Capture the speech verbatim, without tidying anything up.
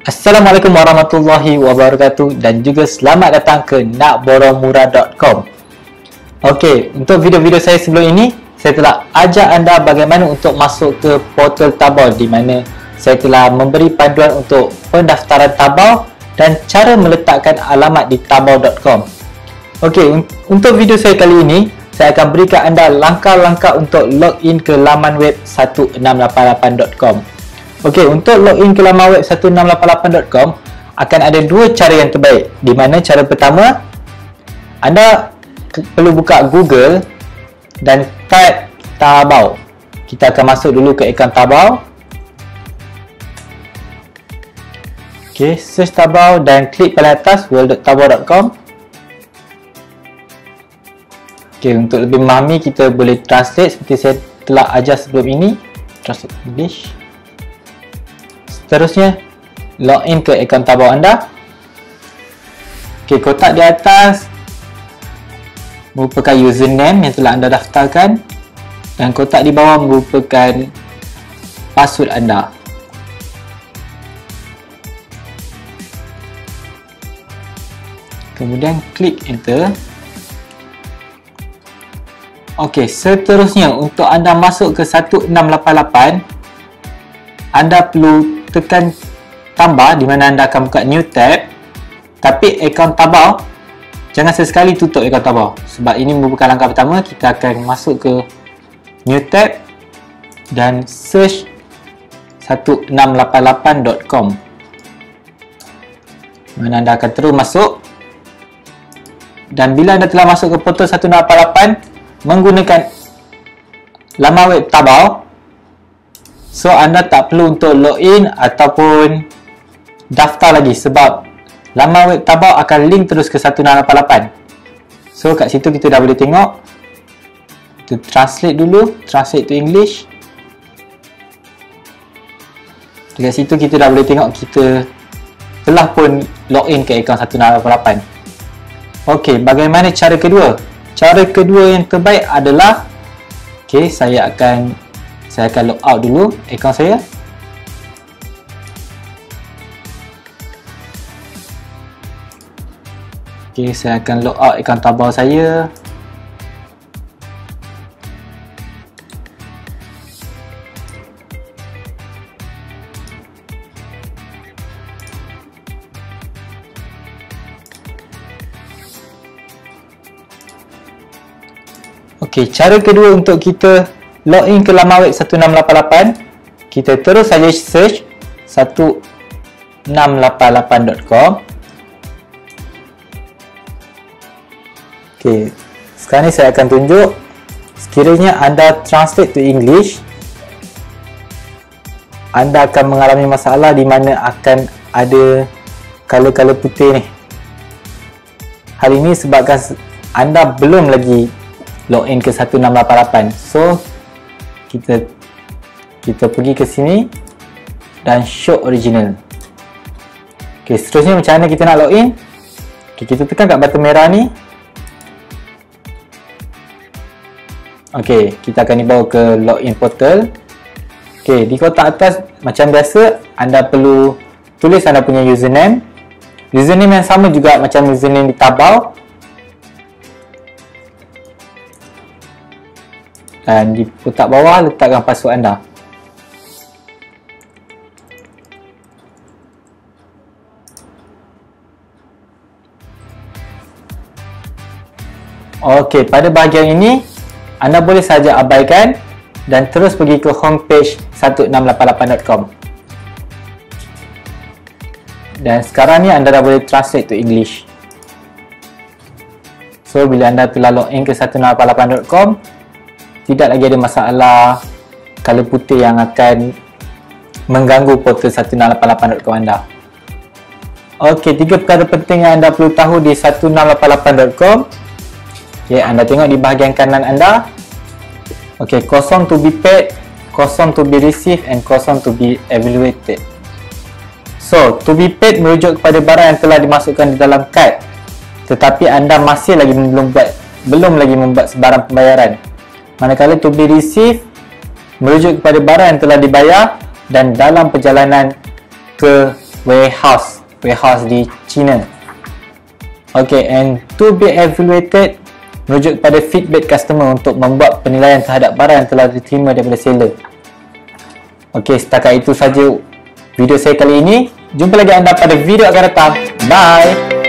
Assalamualaikum warahmatullahi wabarakatuh, dan juga selamat datang ke nakboromura titik com. Okey, untuk video-video saya sebelum ini, saya telah ajar anda bagaimana untuk masuk ke portal Tabau, di mana saya telah memberi panduan untuk pendaftaran Tabau dan cara meletakkan alamat di tabau titik com. Okey, untuk video saya kali ini, saya akan berikan anda langkah-langkah untuk login ke laman web satu enam lapan lapan titik com. Okey, untuk login ke laman web satu enam lapan lapan titik com akan ada dua cara yang terbaik. Di mana cara pertama, anda perlu buka Google dan type Tabau. Kita akan masuk dulu ke akaun Tabau. Okey, search Tabau dan klik paling atas world dot taobao dot com. Okey, untuk lebih memahami kita boleh translate seperti saya telah ajar sebelum ini. Translate English. Seterusnya, login ke akaun Tabau anda. Okey, kotak di atas merupakan username yang telah anda daftarkan dan kotak di bawah merupakan password anda. Kemudian klik enter. Okey, seterusnya untuk anda masuk ke satu enam lapan lapan, anda perlu tekan tambah di mana anda akan buka new tab. Tapi akaun Tabau jangan sesekali tutup akaun Tabau, sebab ini merupakan langkah pertama. Kita akan masuk ke new tab dan search satu enam lapan lapan titik com, di mana anda akan terus masuk. Dan bila anda telah masuk ke portal satu enam lapan lapan menggunakan laman web Tabau, so anda tak perlu untuk login ataupun daftar lagi, sebab laman web Tabau akan link terus ke satu enam lapan lapan. So kat situ kita dah boleh tengok. Kita translate dulu, translate to English. Dekat situ kita dah boleh tengok kita telah pun login ke akaun satu enam lapan lapan. Okey, bagaimana cara kedua? Cara kedua yang terbaik adalah, okey, saya akan Saya akan log out dulu akaun saya. Okey, saya akan log out akaun Tabau saya. Okey, cara kedua untuk kita login ke laman web satu enam lapan lapan, kita terus saja search satu enam lapan lapan titik com. Okey, sekarang ni saya akan tunjuk. Sekiranya anda translate to English, anda akan mengalami masalah di mana akan ada color-color putih ni. Hal ini sebabkan anda belum lagi login ke satu enam lapan lapan. So kita kita pergi ke sini dan show original. Okey, seterusnya macam mana kita nak login? Okey, kita tekan kat batu merah ni. Okey, kita akan dibawa ke login portal. Okey, di kotak atas macam biasa anda perlu tulis anda punya username. Username yang sama juga macam username di Tabau. Dan di kotak bawah letakkan password anda. Okey, pada bahagian ini anda boleh saja abaikan dan terus pergi ke homepage satu enam lapan lapan titik com. Dan sekarang ni anda dah boleh translate to English. So bila anda telah login ke satu enam lapan lapan titik com, tidak lagi ada masalah color putih yang akan mengganggu portal satu enam lapan lapan titik com anda. Okey, tiga perkara penting yang anda perlu tahu di satu enam lapan lapan titik com. Okey, anda tengok di bahagian kanan anda. Okey, kosong to be paid, kosong to be received and kosong to be evaluated. So, to be paid merujuk kepada barang yang telah dimasukkan di dalam kad, tetapi anda masih lagi belum buat belum lagi membuat sebarang pembayaran. Manakala to be received merujuk kepada barang yang telah dibayar dan dalam perjalanan ke warehouse, warehouse di China. Okay, and to be evaluated, merujuk pada feedback customer untuk membuat penilaian terhadap barang yang telah diterima daripada seller. Okey, setakat itu saja video saya kali ini. Jumpa lagi anda pada video akan datang. Bye.